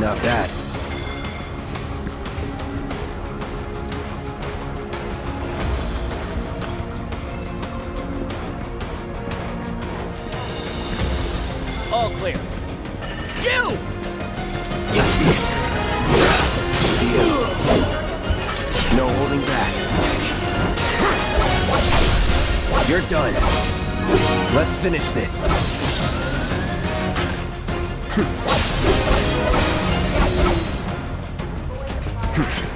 Not bad. All clear. You! No holding back. You're done. Let's finish this.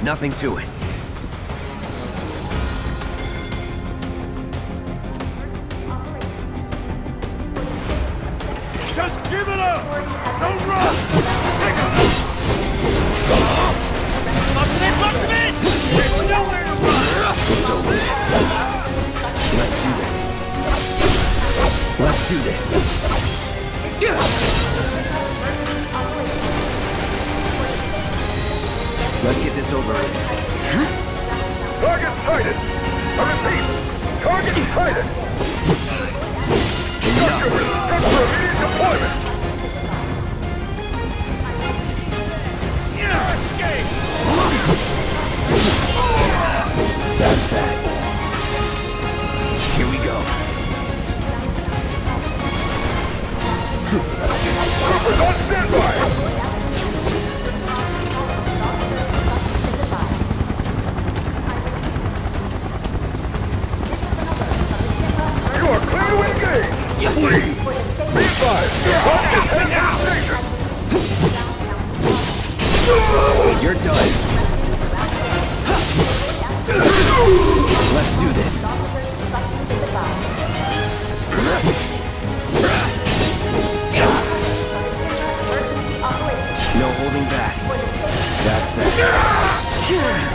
Nothing to it. Just give it up! Don't run! Take him! Box him in! Box him in! There's nowhere to run! It's over. Let's do this. Let's do this. Let's get this over. Target sighted! I repeat, target sighted! Structure for immediate deployment! Escape! That's that. Here we go. Troopers on standby! Please! Be advised, your home is heading to station! You're done. Let's do this. No holding back. That's that. Enough!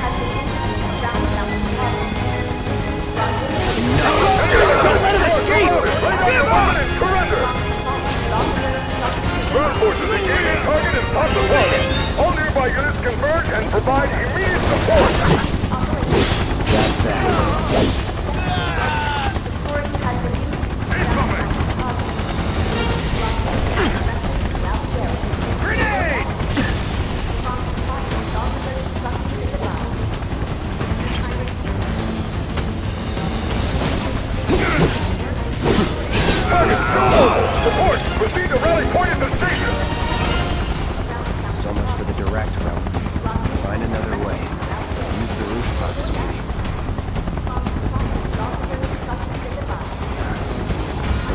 Don't let him escape! Surrender! Ground forces engage in target and pop the water. All nearby units converge and provide immediate support. That's that. Incoming! Grenade! Report! Proceed to rally point at the station! So much for the direct route. Find another way. Use the rooftops, maybe.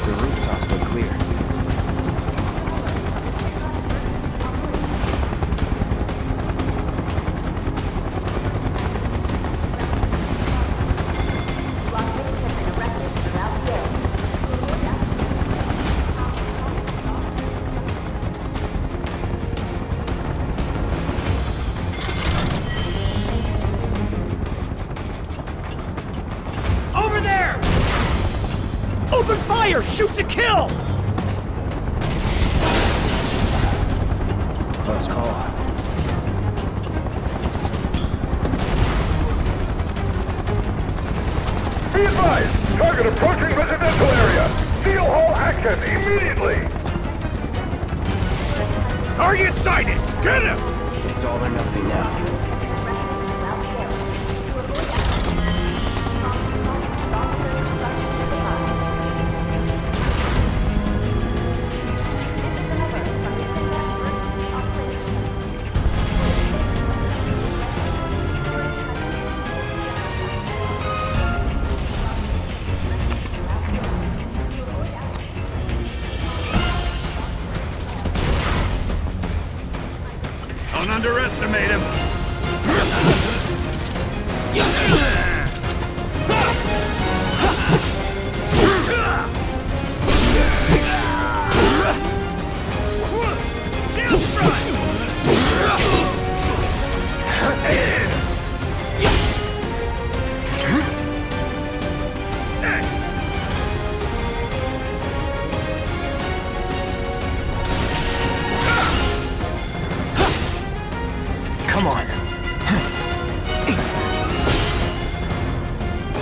But the rooftops look clear. Shoot to kill! Close call. Be advised! Target approaching residential area! Seal all action immediately! Target sighted! Get him! It's all or nothing now. Underestimate him. Come on.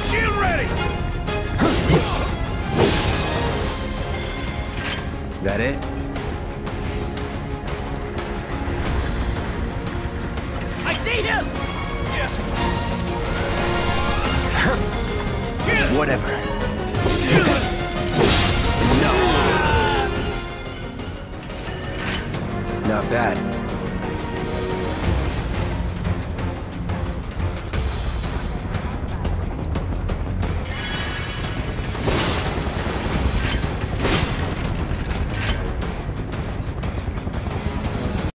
Shield ready! That it? see him! Whatever. No. Not bad.